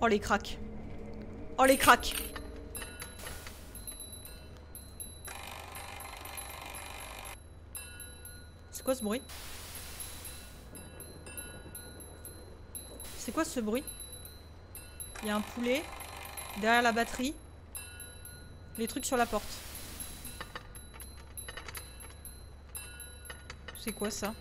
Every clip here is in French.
Oh les cracks. Oh les cracks. C'est quoi ce bruit? C'est quoi ce bruit? Il y a un poulet derrière la batterie. Les trucs sur la porte. C'est quoi ça?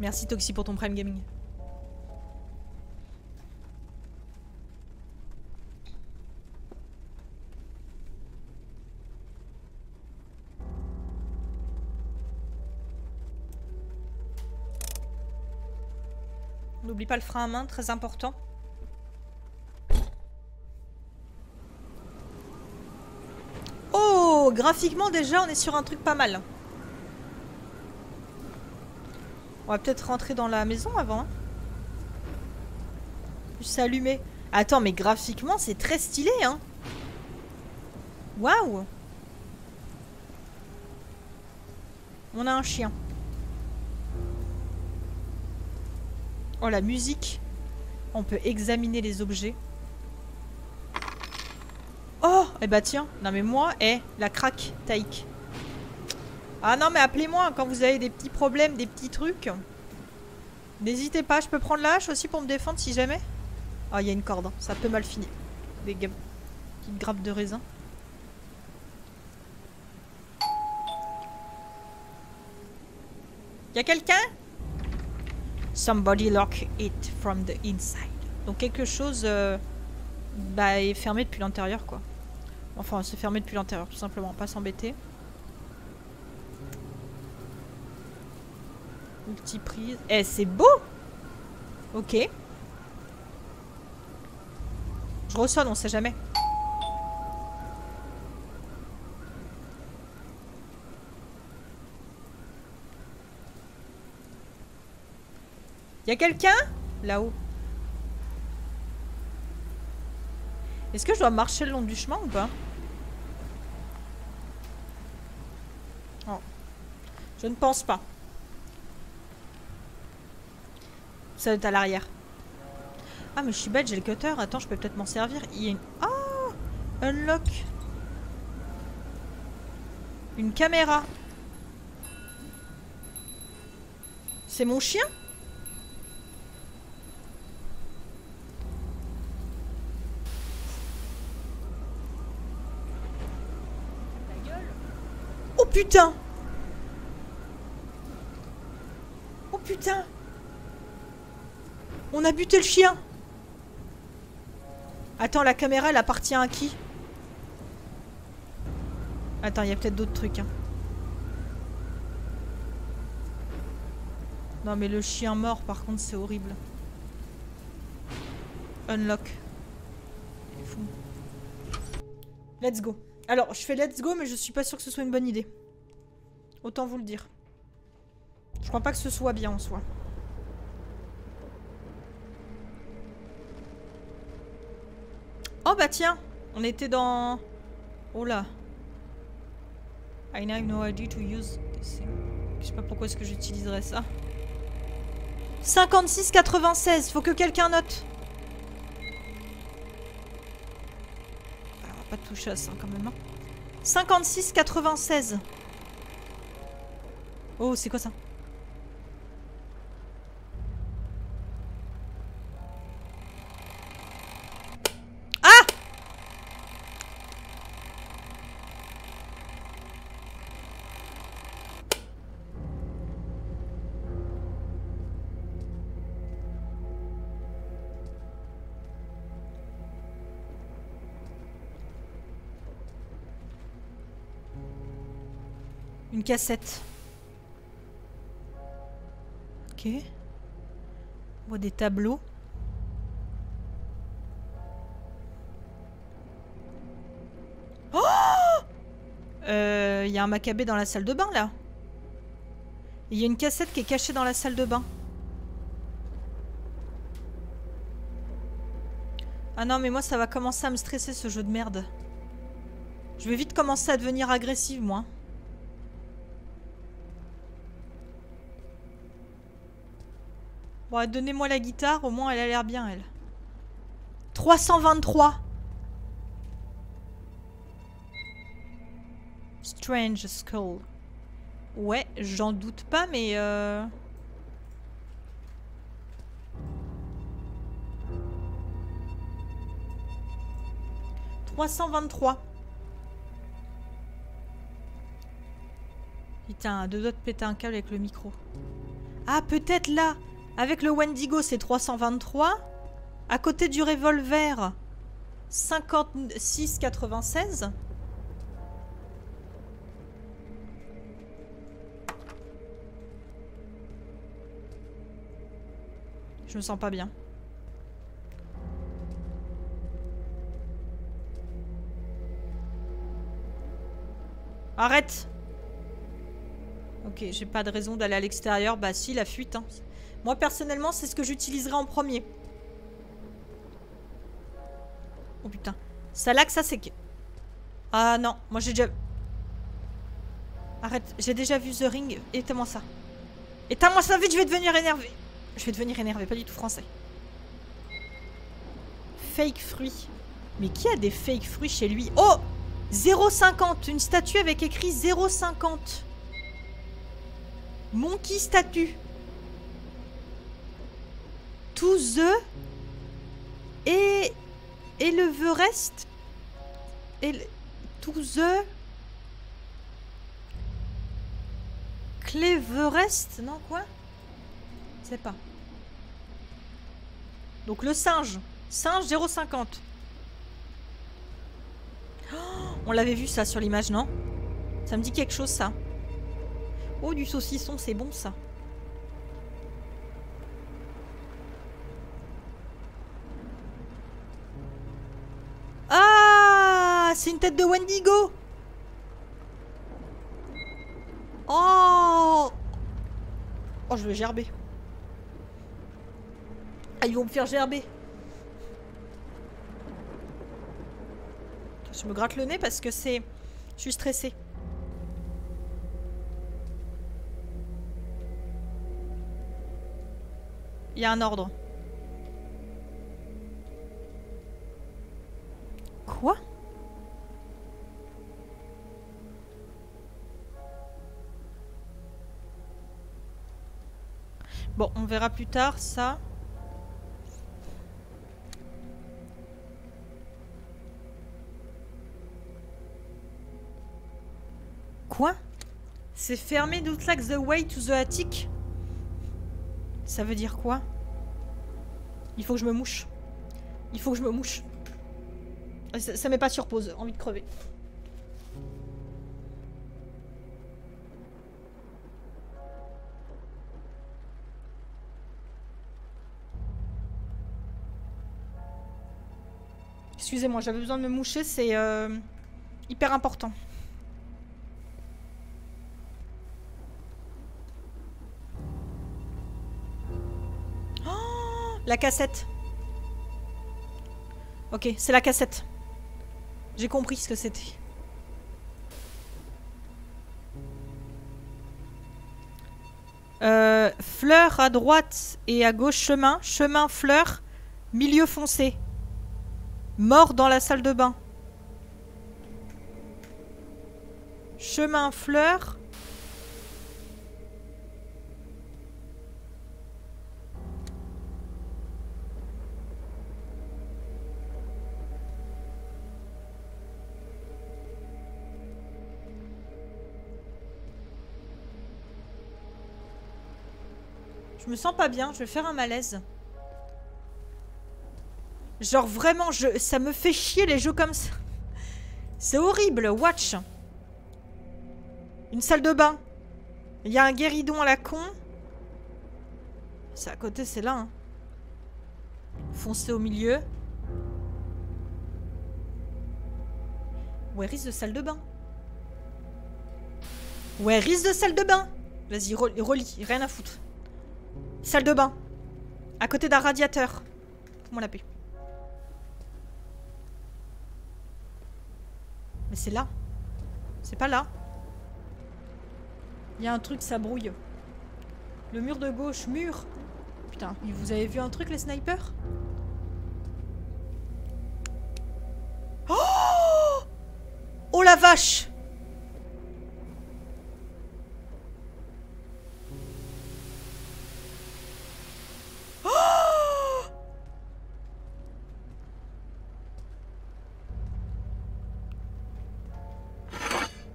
Merci Toxy pour ton Prime Gaming. N'oublie pas le frein à main, très important. Oh, graphiquement déjà on est sur un truc pas mal. On va peut-être rentrer dans la maison avant. Hein. Juste s'allumer. Attends, mais graphiquement, c'est très stylé, hein. Waouh. On a un chien. Oh, la musique. On peut examiner les objets. Oh, eh bah tiens. Non mais moi, la craque Taïk. Ah non mais appelez-moi quand vous avez des petits problèmes, des petits trucs. N'hésitez pas, je peux prendre la hache aussi pour me défendre si jamais. Ah il y a une corde, ça peut mal finir. Des petites grappes de raisin. Y'a quelqu'un? Somebody lock it from the inside. Donc quelque chose est fermé depuis l'intérieur quoi. Enfin c'est fermé depuis l'intérieur tout simplement, pas s'embêter. Multiprise. Eh, c'est beau! Ok. Je ressonne, on sait jamais. Y'a quelqu'un? Là-haut. Est-ce que je dois marcher le long du chemin ou pas? Oh. Je ne pense pas. Ça est à l'arrière. Ah mais je suis bête, j'ai le cutter. Attends, je peux peut-être m'en servir. Il y a une... Oh, unlock. Une caméra. C'est mon chien? Ta gueule. Oh putain. Oh putain. On a buté le chien. Attends, la caméra, elle appartient à qui? Attends, il y a peut-être d'autres trucs. Hein. Non, mais le chien mort, par contre, c'est horrible. Unlock. Il est fou. Let's go. Alors, je fais let's go, mais je suis pas sûre que ce soit une bonne idée. Autant vous le dire. Je crois pas que ce soit bien en soi. Oh bah tiens, on était dans... Oh là. I have no idea to use this thing. Je sais pas pourquoi est-ce que j'utiliserais ça. 56,96, faut que quelqu'un note. Alors, on va pas toucher à ça quand même. Hein. 56,96. Oh, c'est quoi ça? Une cassette. Ok. On voit des tableaux. Il y a un macabé dans la salle de bain, là. Il y a une cassette qui est cachée dans la salle de bain. Ah non, mais moi, ça va commencer à me stresser, ce jeu de merde. Je vais vite commencer à devenir agressive, moi. Bon, donnez-moi la guitare, au moins, elle a l'air bien, elle. 323 Strange Skull. Ouais, j'en doute pas, mais... « 323. » Putain, deux doigts de péter un câble avec le micro. Ah, peut-être là. Avec le Wendigo, c'est 323. À côté du revolver, 56,96. Je me sens pas bien. Arrête! Ok, j'ai pas de raison d'aller à l'extérieur. Bah si, la fuite. Hein. Moi, personnellement, c'est ce que j'utiliserai en premier. Oh putain. Ça là que ça, c'est... Ah non, moi j'ai déjà... Arrête, j'ai déjà vu The Ring. Éteins-moi ça. Éteins-moi ça vite, je vais devenir énervée. Je vais devenir énervée, pas du tout français. Fake fruits. Mais qui a des fake fruits chez lui? Oh! 0,50. Une statue avec écrit 0,50. Monkey statue. To the... Et le Everest. Et le... To the... Cleverest. Non, quoi? Je sais pas. Donc le singe. Singe 0,50. On l'avait vu ça sur l'image, non? Ça me dit quelque chose, ça. Oh, du saucisson, c'est bon, ça. Ah, c'est une tête de Wendigo. Oh. Oh, je vais gerber. Ah, ils vont me faire gerber. Je me gratte le nez parce que c'est... Je suis stressée. Il y a un ordre. Quoi? Bon, on verra plus tard ça. Quoi? C'est fermé d'out like the way to the attic? Ça veut dire quoi? Il faut que je me mouche. Il faut que je me mouche. Ça m'est pas sur pause, envie de crever. Excusez-moi, j'avais besoin de me moucher, c'est hyper important. La cassette. Ok, c'est la cassette. J'ai compris ce que c'était. Fleur à droite et à gauche, chemin. Chemin, fleur, milieu foncé. Mort dans la salle de bain. Chemin, fleur... Je me sens pas bien, je vais faire un malaise. Genre vraiment, ça me fait chier les jeux comme ça. C'est horrible, watch. Une salle de bain. Il y a un guéridon à la con. C'est à côté, c'est là. Hein. Foncez au milieu. Where is the salle de bain? Ouais, risque de salle de bain. Vas-y, relis, rien à foutre. Salle de bain. À côté d'un radiateur. Comment la paix. Mais c'est là. C'est pas là. Il y a un truc, ça brouille. Le mur de gauche, mur. Putain, vous avez vu un truc, les snipers? Oh, oh la vache!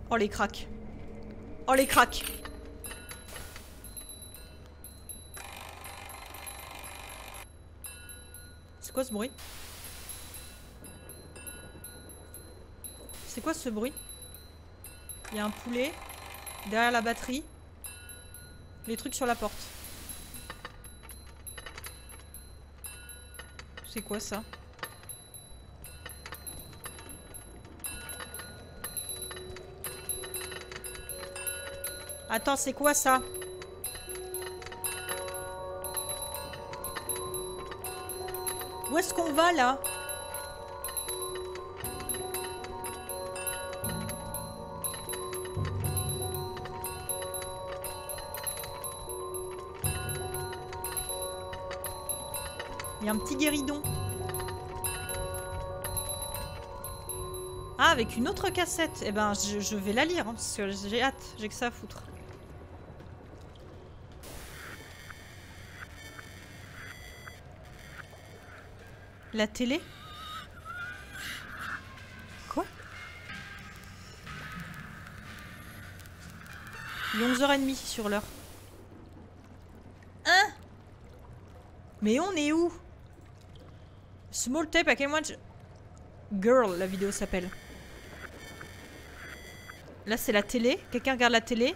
Oh les cracks. Oh les cracks. C'est quoi ce bruit? C'est quoi ce bruit? Il y a un poulet derrière la batterie. Les trucs sur la porte. C'est quoi ça? Attends, c'est quoi ça? Où est-ce qu'on va là? Il y a un petit guéridon. Ah, avec une autre cassette. Eh ben, je vais la lire, hein, parce que j'ai hâte, j'ai que ça à foutre. La télé? Quoi? Il est 11h30 sur l'heure. Hein? Mais on est où? Small tape à quel moment? Girl, la vidéo s'appelle. Là, c'est la télé. Quelqu'un regarde la télé.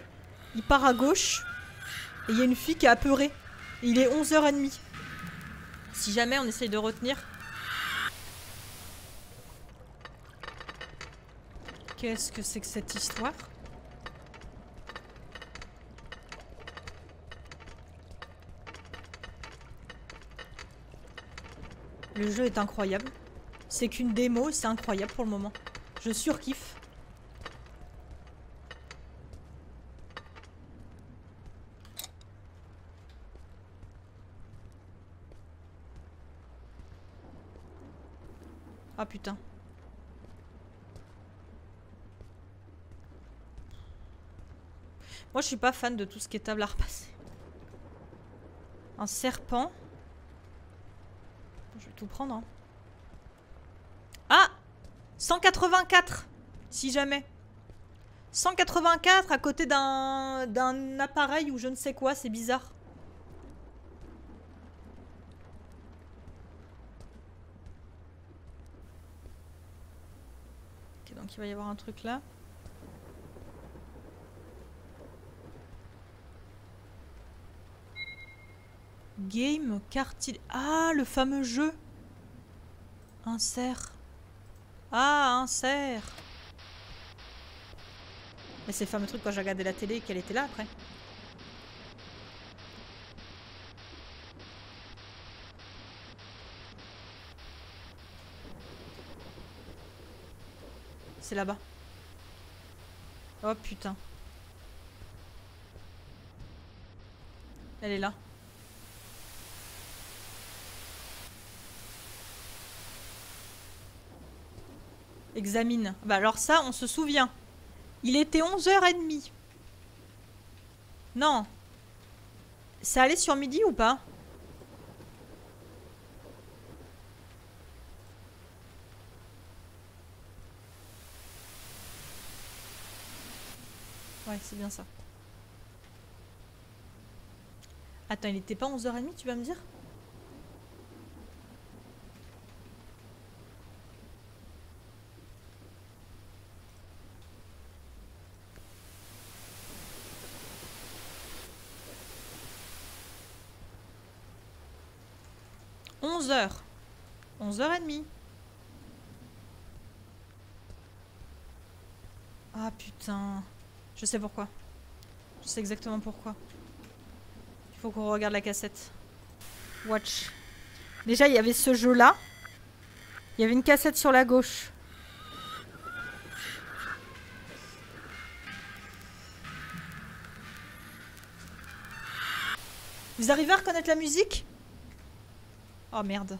Il part à gauche. Et il y a une fille qui est apeurée. Et il est 11h30. Si jamais on essaye de retenir. Qu'est-ce que c'est que cette histoire? Le jeu est incroyable. C'est qu'une démo, c'est incroyable pour le moment. Je surkiffe. Ah putain. Moi, je suis pas fan de tout ce qui est table à repasser. Un serpent. Je vais tout prendre. Hein. Ah 184. Si jamais. 184 à côté d'un appareil ou je ne sais quoi. C'est bizarre. Ok, donc il va y avoir un truc là. Game cartil... Ah, le fameux jeu. Un cerf. Ah, un cerf. Mais c'est le fameux truc quand j'ai regardé la télé et qu'elle était là après. C'est là-bas. Oh putain. Elle est là. Examine. Bah alors ça, on se souvient. Il était 11h30. Non. Ça allait sur midi ou pas? Ouais, c'est bien ça. Attends, il n'était pas 11h30, tu vas me dire? Heures. 11h30. Ah putain. Je sais pourquoi. Je sais exactement pourquoi. Il faut qu'on regarde la cassette. Watch. Déjà, il y avait ce jeu-là. Il y avait une cassette sur la gauche. Vous arrivez à reconnaître la musique? Oh merde.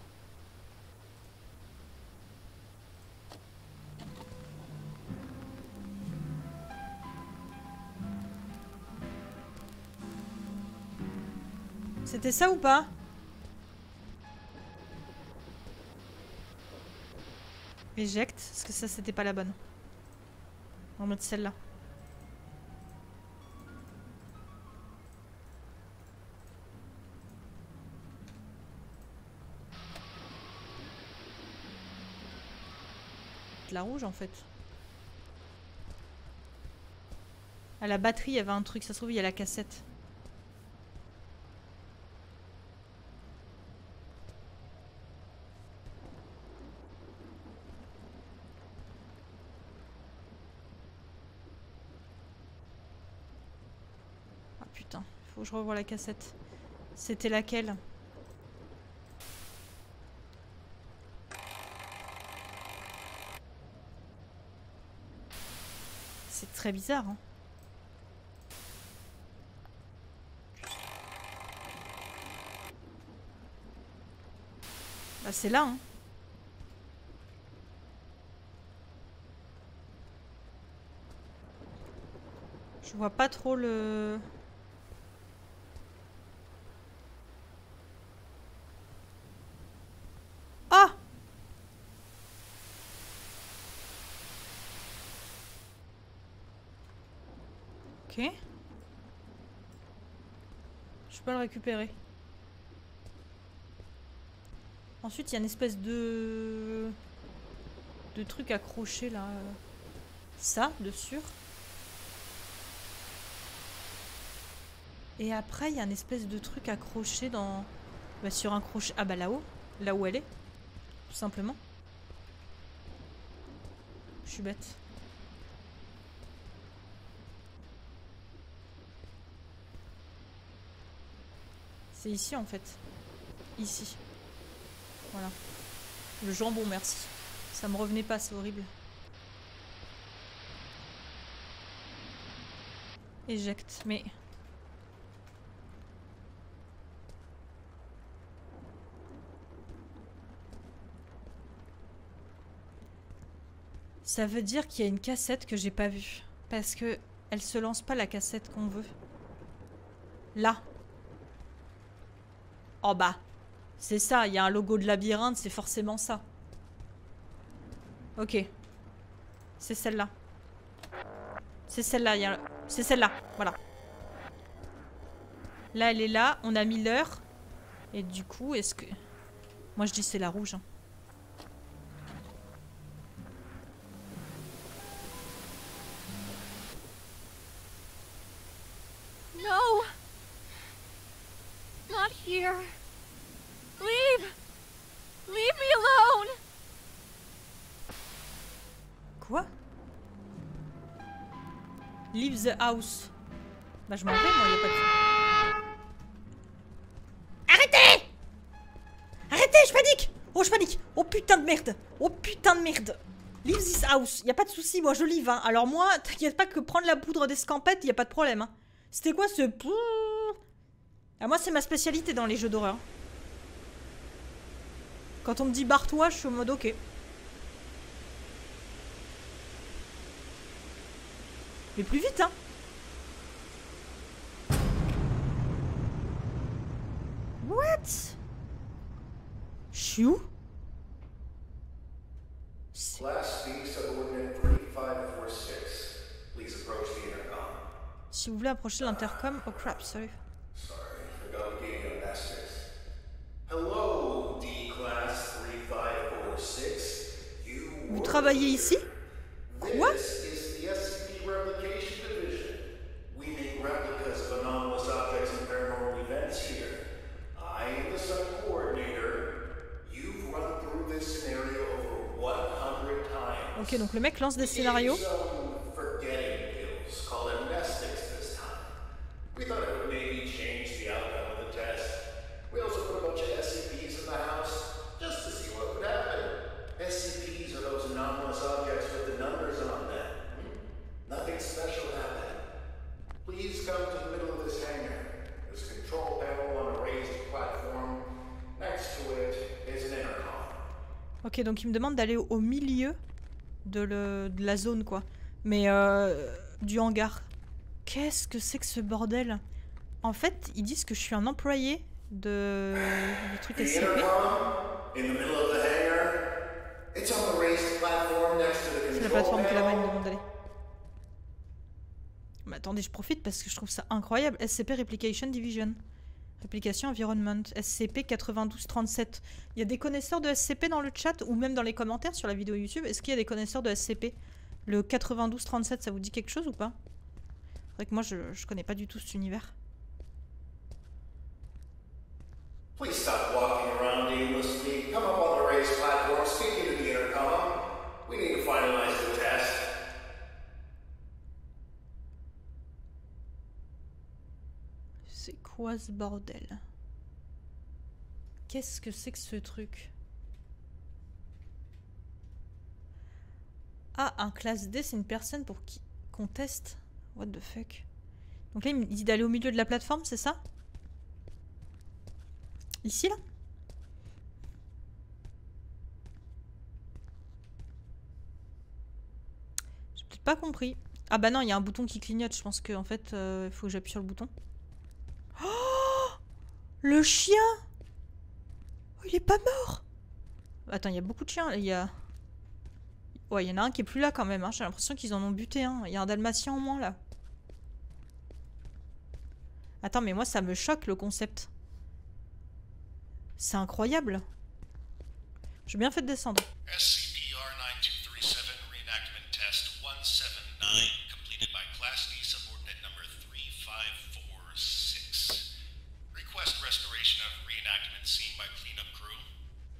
C'était ça ou pas? Éjecte, parce que ça c'était pas la bonne. On va mettre celle-là. La rouge en fait. À la batterie il y avait un truc, ça se trouve il y a la cassette. Ah putain, faut que je revoie la cassette. C'était laquelle ? C'est très bizarre. Hein. Bah c'est là. Hein. Je vois pas trop le... Ok. Je peux pas le récupérer. Ensuite, il y a une espèce de... truc accroché là. Ça, de sûr. Et après, il y a une espèce de truc accroché dans... Bah, sur un crochet... Ah bah là-haut. Là où elle est. Tout simplement. Je suis bête. C'est ici en fait. Ici. Voilà. Le jambon, merci. Ça me revenait pas, c'est horrible. Éjecte, mais... Ça veut dire qu'il y a une cassette que j'ai pas vue. Parce que elle se lance pas la cassette qu'on veut. Là. Oh bah, c'est ça, il y a un logo de labyrinthe, c'est forcément ça. Ok. C'est celle-là. C'est celle-là, il y a... C'est celle-là, voilà. Là, elle est là, on a mis l'heure. Et du coup, est-ce que... Moi, je dis c'est la rouge. Hein. Leave the house. Bah je m'en vais, moi y'a pas de... Arrêtez! Arrêtez, je panique! Oh je panique! Oh putain de merde! Oh putain de merde! Leave this house, y'a pas de soucis, moi je leave hein. Alors moi, t'inquiète pas que prendre la poudre d'escampette, y'a pas de problème hein. C'était quoi ce... Ah, moi c'est ma spécialité dans les jeux d'horreur. Quand on me dit barre-toi, je suis en mode ok. Mais plus vite, hein! What? Je suis où? Si vous voulez approcher l'intercom. Oh crap, sorry. Vous travaillez ici? Quoi? Ok, donc le mec lance des scénarios. Please come to the middle of this hangar. There's a control panel on a raised platform. Next to it is an intercom. Ok, donc il me demande d'aller au milieu de la zone, quoi. Mais du hangar. Qu'est-ce que c'est que ce bordel? En fait, ils disent que je suis un employé de... du truc SCP. C'est la plateforme que la main me demande d'aller. Mais attendez, je profite parce que je trouve ça incroyable. SCP Replication Division. Réplication Environment. SCP-9237. Il y a des connaisseurs de SCP dans le chat ou même dans les commentaires sur la vidéo YouTube. Est-ce qu'il y a des connaisseurs de SCP? Le 9237, ça vous dit quelque chose ou pas? C'est vrai que moi, je connais pas du tout cet univers. Please stop walking around aimlessly. Come up on the raised platform, speak into the intercom. We need to finalize the test. C'est quoi ce bordel? Qu'est-ce que c'est que ce truc? Ah, un classe D, c'est une personne pour qui qu'on teste. What the fuck? Donc là, il me dit d'aller au milieu de la plateforme, c'est ça? Ici, là? J'ai peut-être pas compris. Ah bah non, il y a un bouton qui clignote. Je pense que en fait, il faut que j'appuie sur le bouton. Oh! Le chien! Oh, il est pas mort! Attends, il y a beaucoup de chiens. Il y a... Ouais, il y en a un qui est plus là quand même. Hein. J'ai l'impression qu'ils en ont buté un. Hein. Il y a un dalmatien en moins, là. Attends, mais moi, ça me choque, le concept. C'est incroyable. J'ai bien fait de descendre. SCP-9237 reenactment test 179 completed by class D subordinate number 3546. Request restoration of reenactment seen by cleanup crew.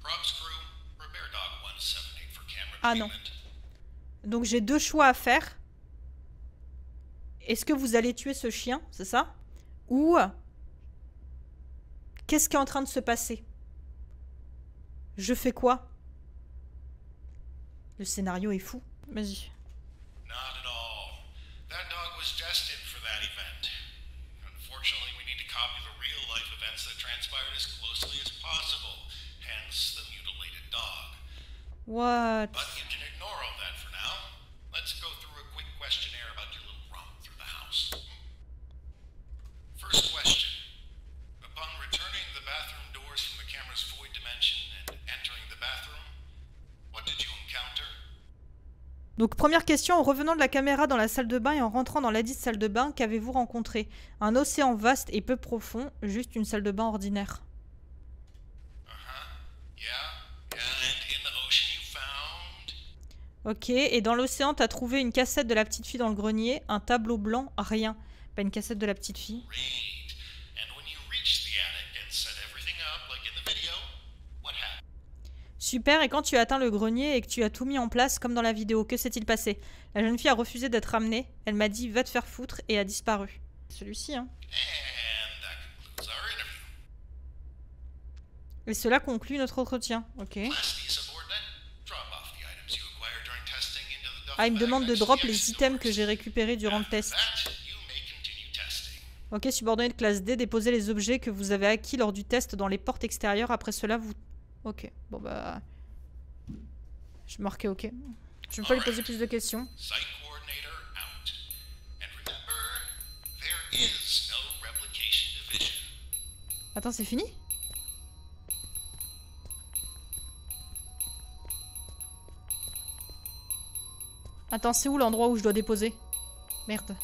Props crew, repair dog 178 for camera. Ah non. Donc j'ai deux choix à faire. Est-ce que vous allez tuer ce chien, c'est ça? Ou qu'est-ce qui est en train de se passer? Je fais quoi? Le scénario est fou. Vas-y. What? Donc première question, en revenant de la caméra dans la salle de bain et en rentrant dans ladite salle de bain, qu'avez-vous rencontré? Un océan vaste et peu profond, juste une salle de bain ordinaire. Ok, et dans l'océan, t'as trouvé une cassette de la petite fille dans le grenier, un tableau blanc, rien. Pas une cassette de la petite fille. Super, et quand tu as atteint le grenier et que tu as tout mis en place comme dans la vidéo, que s'est-il passé? La jeune fille a refusé d'être ramenée, elle m'a dit va te faire foutre et a disparu. Celui-ci, hein. Et cela conclut notre entretien, ok. Ah, il me demande de drop les items que j'ai récupérés durant le test. Ok, subordonné de classe D, déposez les objets que vous avez acquis lors du test dans les portes extérieures, après cela vous... Ok, bon bah... Je marquais ok. Je ne vais pas lui poser plus de questions. Attends, c'est fini? Attends, c'est où l'endroit où je dois déposer? Merde.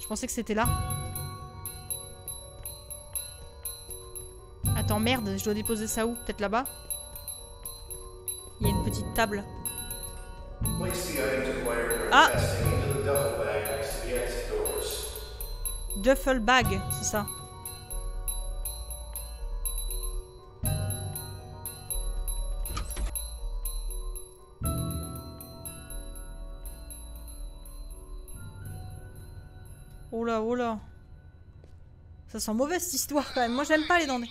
Je pensais que c'était là. Attends, merde, je dois déposer ça où? Peut-être là-bas? Il y a une petite table. Ah! Duffel bag, c'est ça. Oh là, oh là. Ça sent mauvais cette histoire quand même. Moi, j'aime pas les denrées.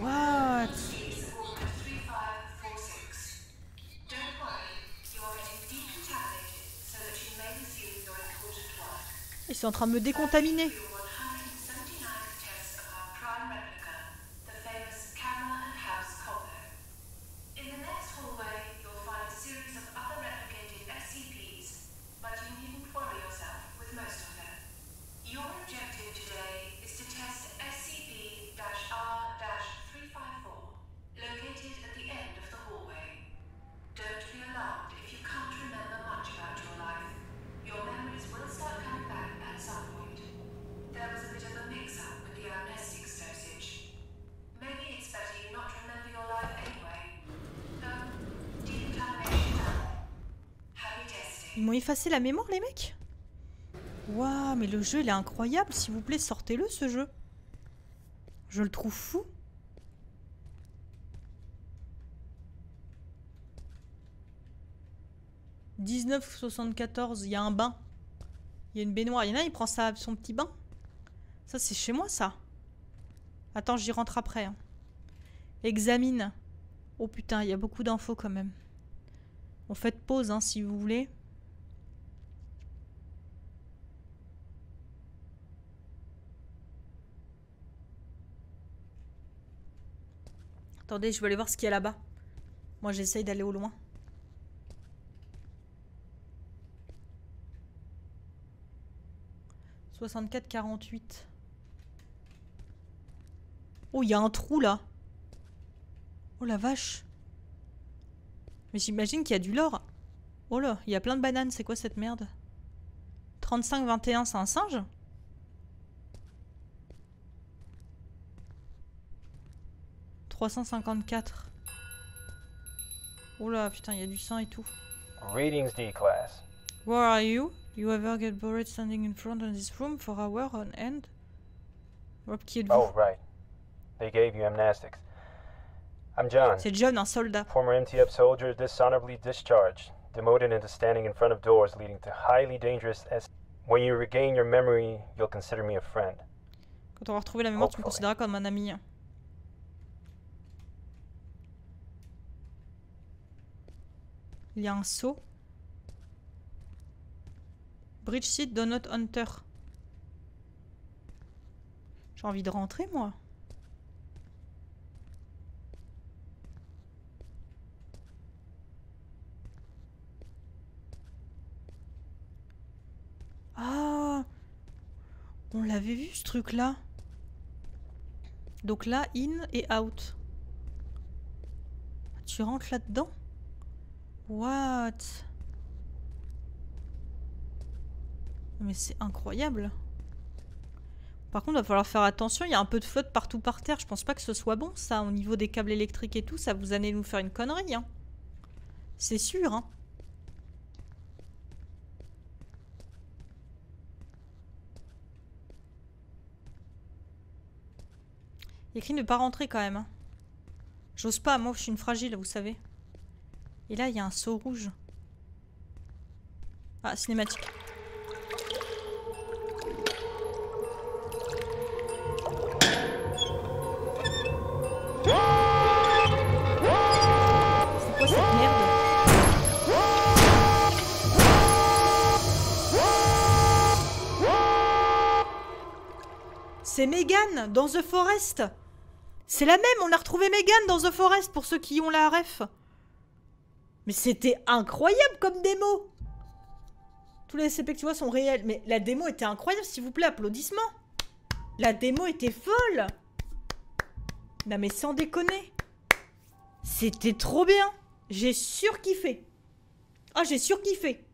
What? c'est en train de me décontaminer. Ils m'ont effacé la mémoire, les mecs. Waouh, mais le jeu, il est incroyable. S'il vous plaît, sortez-le, ce jeu. Je le trouve fou. $19,74, il y a un bain. Il y a une baignoire. Il y en a, il prend ça, son petit bain. Ça, c'est chez moi, ça. Attends, j'y rentre après. Hein. Examine. Oh putain, il y a beaucoup d'infos, quand même. On fait pause, hein, si vous voulez. Attendez, je vais aller voir ce qu'il y a là-bas. Moi, j'essaye d'aller au loin. $64,48. Oh, il y a un trou, là. Oh, la vache. Mais j'imagine qu'il y a du lore. Oh là, il y a plein de bananes. C'est quoi cette merde? 35-21, c'est un singe? $354. Oula, putain, il y a du sang et tout. Greetings, D-Class. Where are you? You ever get buried standing in front of this room for hours on end? Rob, qui êtes-vous? Oh, right. They gave you amnestics. I'm John. C'est John, un soldat. Former MTF soldier dishonorably discharged, demoted into standing in front of doors leading to highly dangerous S. When you regain your memory, you'll consider me a friend. Quand on va retrouver la mémoire, tu me considéreras comme un ami. Il y a un saut. Bridge seat Donut Hunter. J'ai envie de rentrer, moi. Ah, on l'avait vu, ce truc-là. Donc là, in et out. Tu rentres là-dedans? What? Mais c'est incroyable. Par contre, il va falloir faire attention. Il y a un peu de flotte partout par terre. Je pense pas que ce soit bon, ça. Au niveau des câbles électriques et tout, ça vous allez nous faire une connerie. Hein. C'est sûr. Hein. Il écrit ne pas rentrer quand même. Hein. J'ose pas. Moi, je suis une fragile, vous savez. Et là, il y a un seau rouge. Ah, cinématique. C'est quoi cette merde? C'est Megan dans The Forest. C'est la même, on a retrouvé Megan dans The Forest pour ceux qui ont la ref. Mais c'était incroyable comme démo. Tous les SCP que tu vois sont réels. Mais la démo était incroyable, s'il vous plaît, applaudissements. La démo était folle. Non mais sans déconner. C'était trop bien. J'ai surkiffé. Ah, j'ai surkiffé.